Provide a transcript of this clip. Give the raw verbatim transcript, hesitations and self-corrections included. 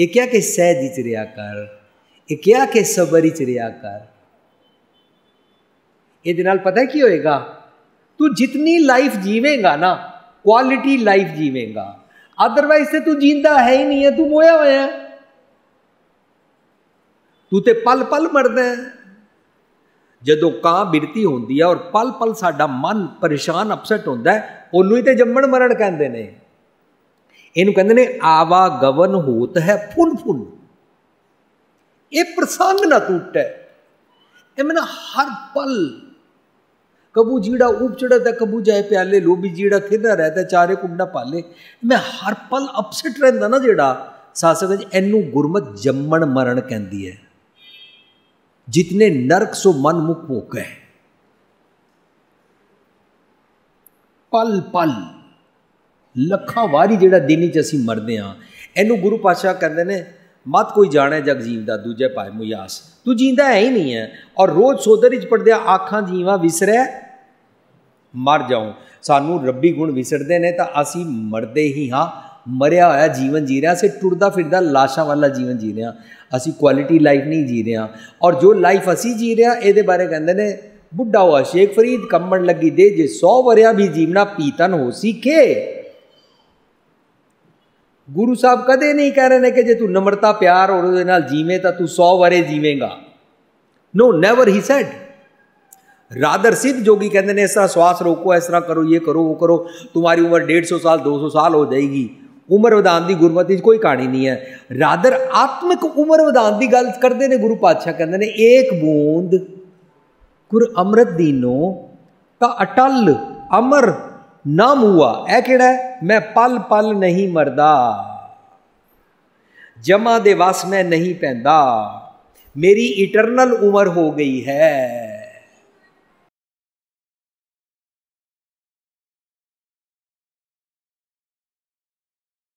एकिया के सैदिच रहा कर, एकिया के सबरिच रहा कर। ये नाल पता है की होएगा, तू जितनी लाइफ जीवेगा ना क्वालिटी लाइफ जीवेगा, अदरवाइज से तू जींदा है ही नहीं है, तू मोया हुआ है। तू तो पल पल मरदा है। जदों कां बिरती होंदी है और पल पल साडा मन परेशान अपसेट होंदा है, ओनू ही तो जम्मण मरण कहंदे ने। इहनू कहंदे ने आवागमन होत है फुन फुन। ये प्रसंग ना टूटे, ये मैंने हर पल कबू जीड़ा ऊब चढ़ता, कबू जाए प्याले लोभी, जीड़ा खेदा रहता चारे कुंडा पाले। मैं हर पल अपसेट रहता ना जेड़ा सासक, एनू गुरमत जम्मण मरण कहती है। जितने नरक सो मन मुख मोक है। पल पल लखा वारी जेड़ा दिन च असी मरते हाँ, एनू गुरु पातशाह कहते हैं मत कोई जाने जग जीव दा दूजे पाए मुयास। तू जींदा है ही नहीं है। और रोज सोदर इच पढ़दे आखा जीवा विसरै मर जाऊं। सानू रब्बी गुण विसरदे ने तां असी मरदे ही हाँ। मरिया होया जीवन जी रहे हैं, असी टुरदा फिरदा लाशा वाला जीवन जी रहे हैं, असी क्वालिटी लाइफ नहीं जी रहे हैं। और जो लाइफ असी जी रहे हैं इहदे बारे कहंदे ने बुढ़ा होया शेख फरीद, कंबण लगी दे जे सौ वरिया भी जीवना पीतन हो सीखे। गुरु साहब कदे नहीं कह रहे हैं कि जे तू नम्रता प्यार और उहदे नाल जीवें तो तू सौ वरे जीवेगा। नो, नैवर ही सैड। रादर सिद्ध जोगी कहते हैं इस तरह श्वास रोको, इस तरह करो, ये करो, वो करो, तुम्हारी उम्र डेढ़ सौ साल दो सौ साल हो जाएगी। उम्र वधाउण दी गुरमत कोई कहानी नहीं है। रादर आत्मिक उम्र वधाउण दी गल करते हैं। गुरु पातशाह कहते हैं एक बूंद गुर अमृत दीनो ता अटल अमर नाम हुआ। ऐ केड़ा है? मैं पल पल नहीं मरदा, जमा दे वास मैं नहीं पैंदा, मेरी इटरनल उम्र हो गई है।